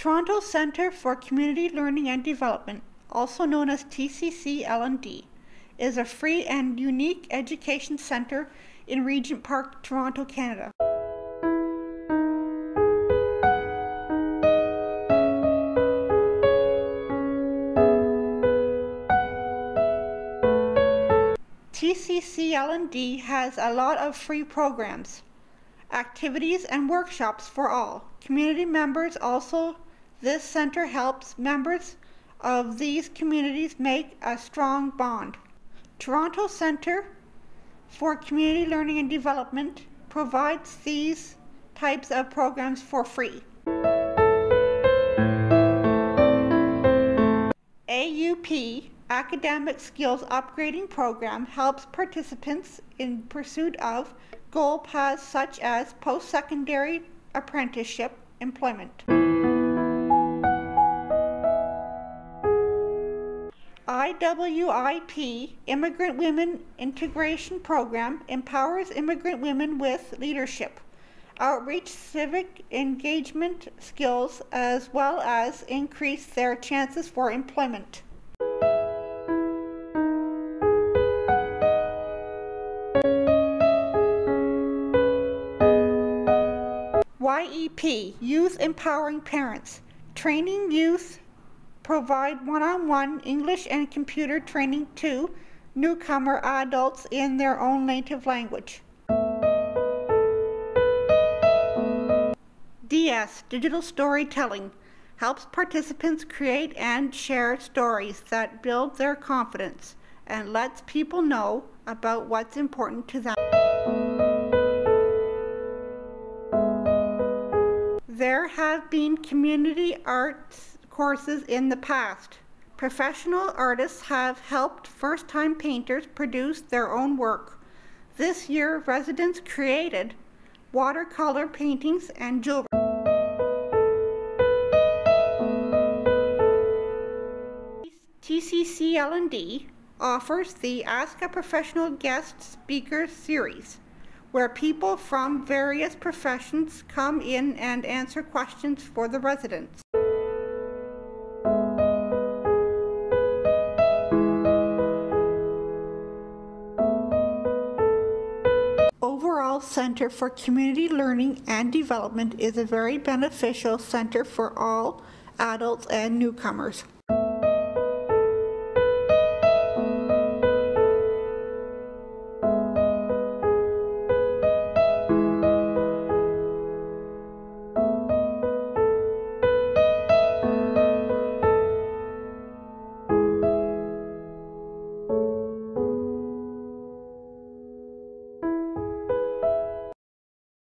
Toronto Centre for Community Learning and Development, also known as TCCLD, is a free and unique education centre in Regent Park, Toronto, Canada. TCCLD has a lot of free programs, activities and workshops for all community members. Also, this center helps members of these communities make a strong bond. Toronto Centre for Community Learning and Development provides these types of programs for free. AUP, Academic Skills Upgrading Program, helps participants in pursuit of goal paths such as post-secondary apprenticeship employment. IWIP, Immigrant Women Integration Program, empowers immigrant women with leadership, outreach, civic engagement skills, as well as increase their chances for employment. YEP, Youth Empowering Parents, training youth, provide one-on-one English and computer training to newcomer adults in their own native language. DS, Digital Storytelling, helps participants create and share stories that build their confidence and lets people know about what's important to them. There have been community arts courses in the past. Professional artists have helped first-time painters produce their own work. This year, residents created watercolor paintings and jewelry. TCCLD offers the Ask a Professional Guest Speaker series, where people from various professions come in and answer questions for the residents. Overall, Centre for Community Learning and Development is a very beneficial centre for all adults and newcomers.